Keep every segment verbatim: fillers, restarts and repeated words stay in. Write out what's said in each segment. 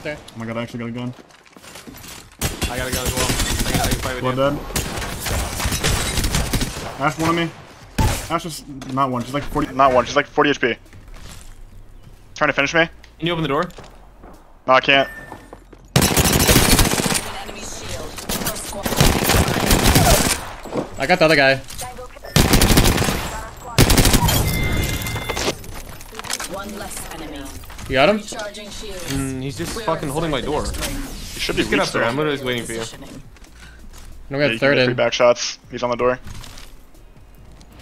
Up there. Oh my god, I actually got a gun. I got a gun as well. I can, I can fight with Blood you. Dead. Ash, one of me. Ash is not one. She's like forty. Not one. She's like forty H P. Trying to finish me. Can you open the door? No, I can't. I got the other guy. One less enemy. You got him? Mm, he's just We're fucking holding my door. You should be just get up there. I'm literally waiting for you. No, we got yeah, third in. Three back shots. He's on the door.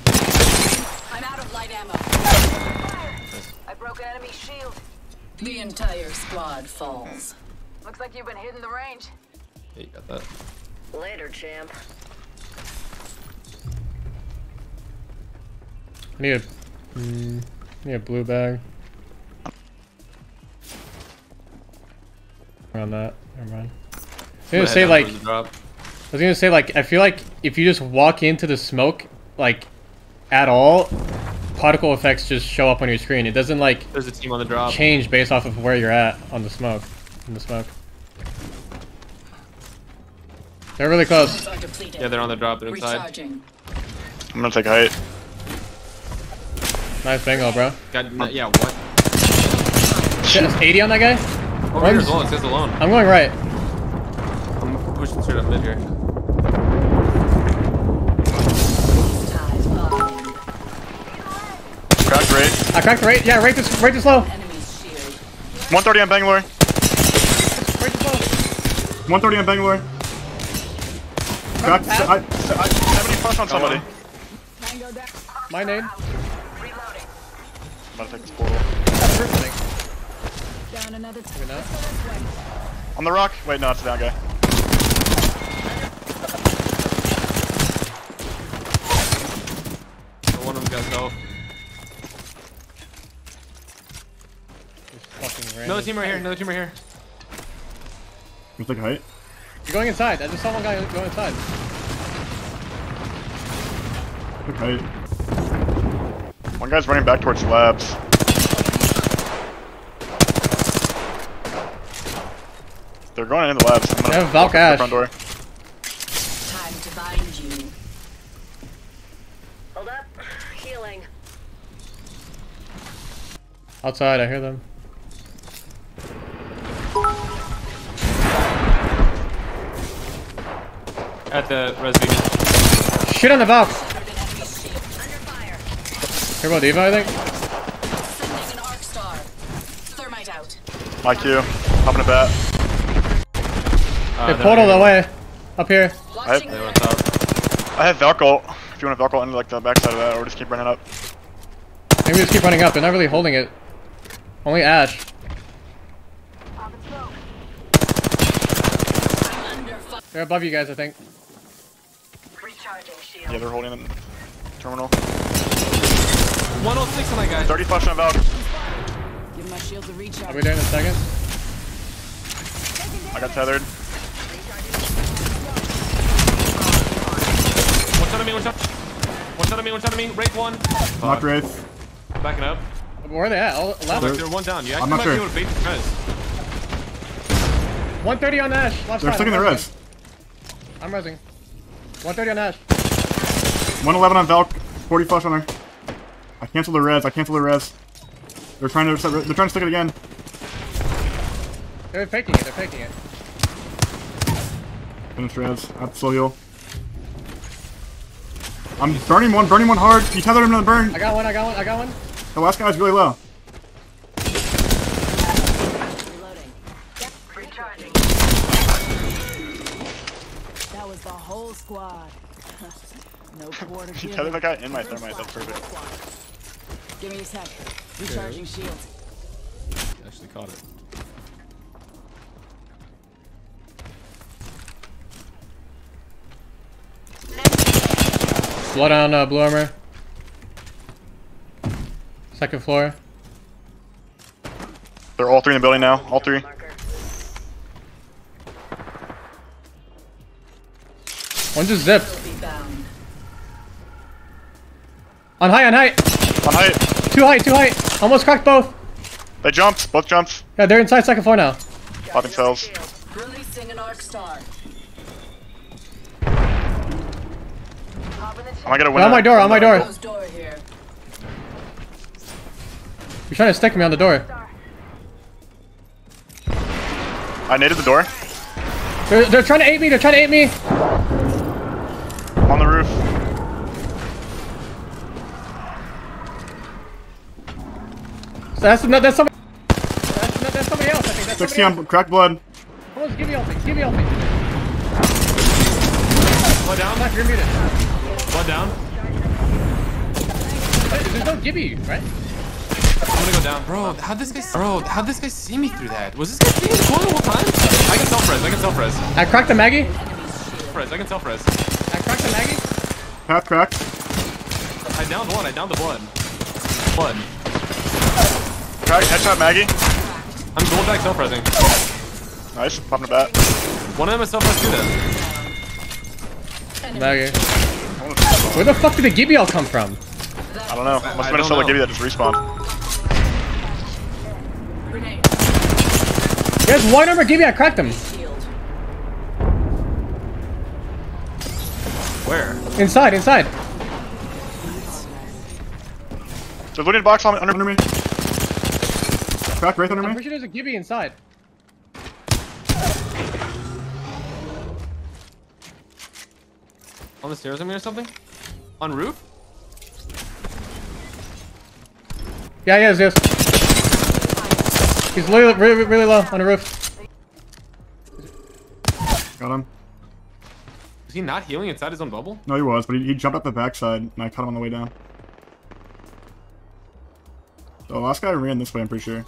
I'm out of light ammo. I broke an enemy shield. The entire squad falls. Looks like you've been hitting the range. Yeah, you got that. Later, champ. I need a, mm, need a blue bag. Around that, never mind. I was gonna say like, I was gonna say like, I feel like if you just walk into the smoke, like, at all, particle effects just show up on your screen. It doesn't like. There's a team on the drop. Change based off of where you're at on the smoke, in the smoke. They're really close. Yeah, they're on the drop. They're inside. Recharging. I'm gonna take height. Nice Bangalore, bro. God, yeah, what? Shit, it's eighty on that guy? Over Runs. Here as well, it says alone. I'm going right. I'm pushing straight up mid here. Cracked Wraith. I cracked Wraith. Yeah, Wraith is, Wraith is low. one thirty on Bangalore. Wraith is low. one thirty on Bangalore. Cracked. I, I, seventy push on somebody. My name. I'm gonna take this portal. Down another on the rock? Wait, no, it's that guy. So one of them got no. Another team right here, another team right here. You think height? You're going inside. I just saw one guy go inside. Okay. One guy's running back towards labs. They're going into the labs. I'm gonna they have Valk Ash. Front door. Time to bind you. Hold up. Healing. Outside, I hear them. At the res beacon. Shit on the Valk. Hear about Eva, I think? Sending an arc star. Thermite out. I Q. Hopping a bat. Uh, they portaled away. Up here. I have, I have Valkyrie. If you want to Valkyrie into like the backside of that, or just keep running up. Maybe just keep running up. They're not really holding it. Only Ash. They're above you guys, I think. Yeah, they're holding the terminal. one oh six on that guy. thirty flash on Valk. Give my shield to recharge. I'll be there in a second. I got tethered. One shot on me, one shot. One shot on me, one shot on me. Wraith one. Knock Wraith. Backing up. Where are they at? I'll, I'll they're, they're one down. You actually might be able to beat the res. one thirty on Ash. Left they're side. Sticking the res. I'm resing. one thirty on Ash. one eleven on Valk. forty flash on her. I cancel the res. I cancel the res. They're trying to. They're trying to stick it again. They're faking it. They're faking it. Finish res. I have to slow heal. I'm burning one. Burning one hard. You tethered him to the burn. I got one. I got one. I got one. The last guy's really low. Reloading. Yep. Recharging. That was the whole squad. No quarter. You tethered that guy in my thermite. That's perfect. Give me a sec. Recharging shield. Actually caught it. Blood on uh, blue armor. Second floor. They're all three in the building now. All three. One just zipped. On high, on high. On height. Too high, too high. Almost cracked both. They jumped, both jumps. Yeah, they're inside second floor now. Pop themselves. Releasing an arc star. Am I gonna win? On my door, on my door. You're trying to stick me on the door. I naded the door. They're, they're trying to ate me, they're trying to ate me. On the roof. So that's, no, that's somebody that's, no, that's somebody else, I think. That's sixty on cracked blood. Hold on, give me ulti, give me ulti. Blood down? Black, you're muted. Blood down? Wait, there's no Gibby, right? I'm gonna go down. Bro, how'd this guy Bro, how'd this guy see me through that? Was this guy seeing the whole time? I can self-res, I can self-res. I cracked the Maggie. Self-res, I can self-res. I cracked the Maggie. Half cracked. I downed one, I downed the blood. Blood. Crack, headshot Maggie. I'm going back self-resing. Nice, popping the bat. One of them is self-res too then. Maggie. Where the fuck did the Gibby all come from? I don't know. Must have been a solo Gibby that just respawned. There's one armor Gibby, I cracked him. Where? Inside, inside. There's a looted box on, under me. Cracked Wraith under me. I'm pretty sure there's a Gibby inside. On the stairs, I mean, or something? On roof? Yeah, yeah, there's. there's. He's really, really, really low on the roof. Got him. Was he not healing inside his own bubble? No, he was, but he, he jumped up the backside, and I caught him on the way down. The last guy ran this way, I'm pretty sure.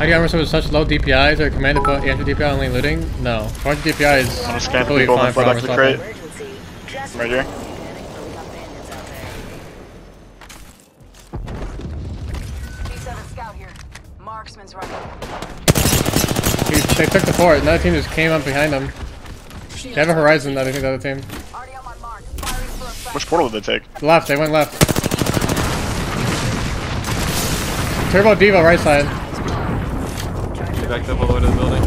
I got armor with such low D P Is or commanded to put anti D P I only looting? No. Orange D P I is I'm just completely fine for armor crate. Right here. Dude, they took the fort. Another team just came up behind them. They have a Horizon, though, I think, the other team. Which portal did they take? Left. They went left. Turbo Devo, right side. Backed up all the way to the building.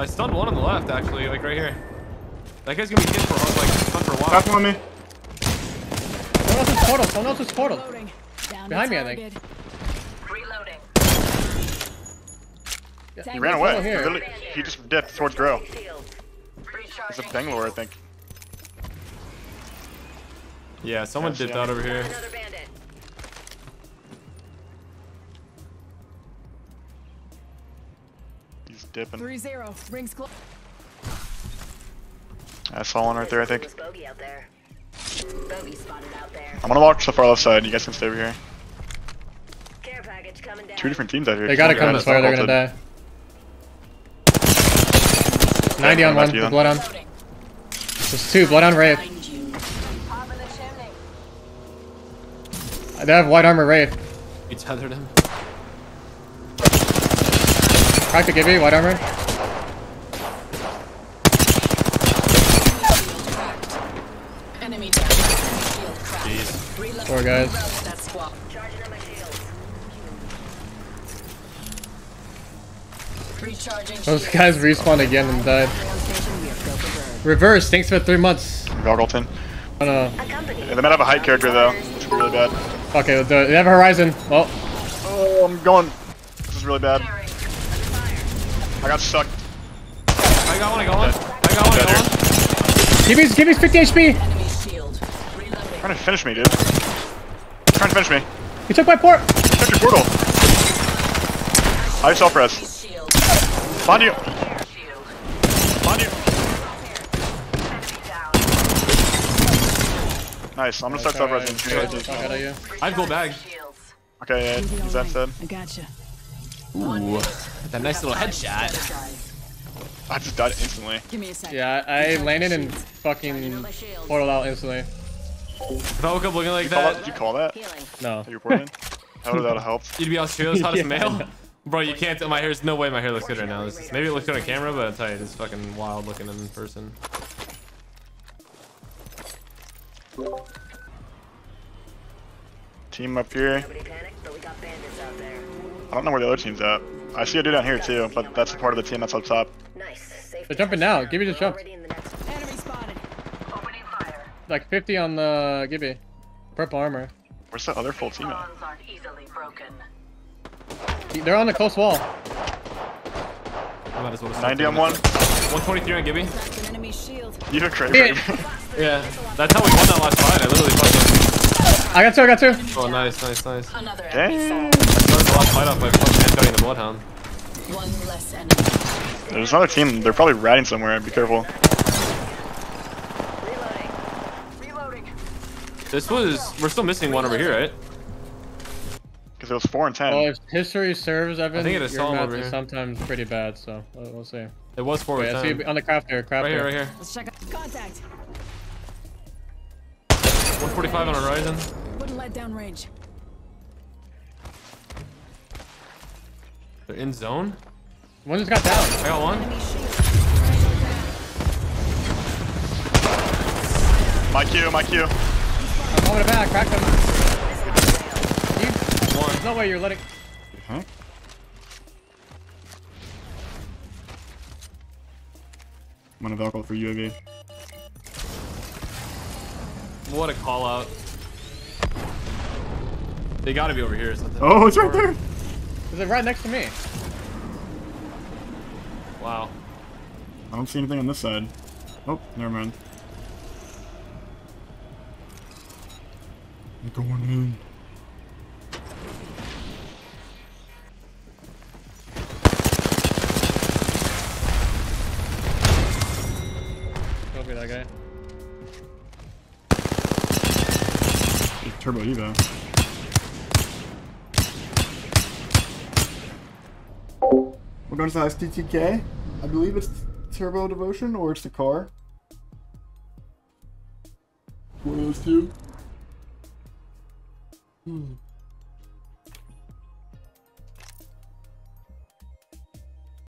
I stunned one on the left, actually, like right here. That guy's gonna be hit for like stunned for a while. That's one on me. Someone else's portal. Someone else's portal. Behind me, I think. Reloading. Yeah. He ran away. Here. He just dipped towards Grow. It's a Bangalore, I think. Yeah, someone dipped out over here. Dipping. Three zero. Rings close. That's fallen right there, I think. Out there. Out there. I'm gonna walk to the far left side. You guys can stay over here. Care package coming down. Two different teams out here. They gotta come this way. They're gonna die. ninety on one. Blood on. There's two. Blood on Wraith. They have white armor Wraith. You tethered him. Crack the Gibby, white armor. Jeez. Four guys. Those guys respawned again and died. Reverse, thanks for three months. Goggleton. Oh no. Yeah, they might have a height character though, which would be really bad. Fuck it, they have a Horizon. Well. Oh, I'm going. This is really bad. I got sucked. I got one, I got one. I got one, I got one. Gibby's, Gibby's fifty H P. Trying to finish me, dude. Trying to finish me. You took my port. You took your portal. I self-res. Find you. Find you. Nice, I'm gonna start self-resing. I have gold bag. Okay, yeah, he's that said. I gotcha. Ooh, that nice little headshot. I just died instantly. Give me a second. Yeah, I landed and fucking portaled out instantly. If I woke up looking like did that. That, did you call that? No. Did you report it? How would that help? You'd be Australia's hottest yeah. male? Bro, you can't tell. My hair's no way my hair looks good right now. This is, maybe it looks good on camera, but I'll tell you, it's fucking wild looking in person. Team up here. I don't know where the other team's at. I see a dude down here too, but that's the part of the team that's up top. They're jumping now. Gibby just jumped. Like fifty on the Gibby. Purple armor. Where's the other full team at? They're on a close wall. ninety on one. one twenty-three on Gibby. You have a crate. Yeah. That's how we won that last fight. I literally fucked up. I got two, I got two. Oh, nice, nice, nice. Dang. I started the last fight off by fucking headcutting the Bloodhound. One less enemy. There's another team. They're probably riding somewhere. Be careful. This was... We're still missing one over here, right? Because it was four and ten. Well, if history serves, Evan, I think it is your match is sometimes pretty bad, so we'll see. It was four and ten. Yeah, I see on the craft here, craft right here. Right here, right here. Let's check out contact. one forty-five on Horizon. Wouldn't let down range. They're in zone? One just got down. I got one. My Q, my Q. I'm going to back, crack them. One. There's no way you're letting... Huh? I'm going to Valkyrie for U A V. What a call out. They got to be over here or something. Oh, it's right there. Is it right next to me? Wow. I don't see anything on this side. Oh, never mind. Going in. Copy that guy. Turbo Eva. We're going to the S T T K. I believe it's Turbo Devotion or it's the car. One of those two. Hmm.